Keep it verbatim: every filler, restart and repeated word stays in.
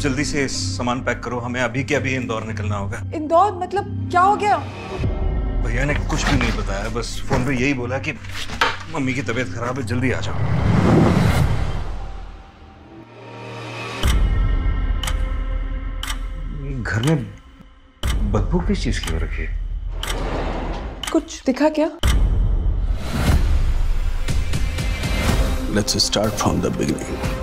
जल्दी से सामान पैक करो, हमें अभी के अभी इंदौर निकलना होगा। इंदौर मतलब क्या हो गया? भैया ने कुछ भी नहीं बताया, बस फोन पे यही बोला कि मम्मी की तबीयत खराब है, जल्दी आ जाओ। घर में बदबू किस चीज की हो रखी है? कुछ दिखा क्या? Let's start from the beginning.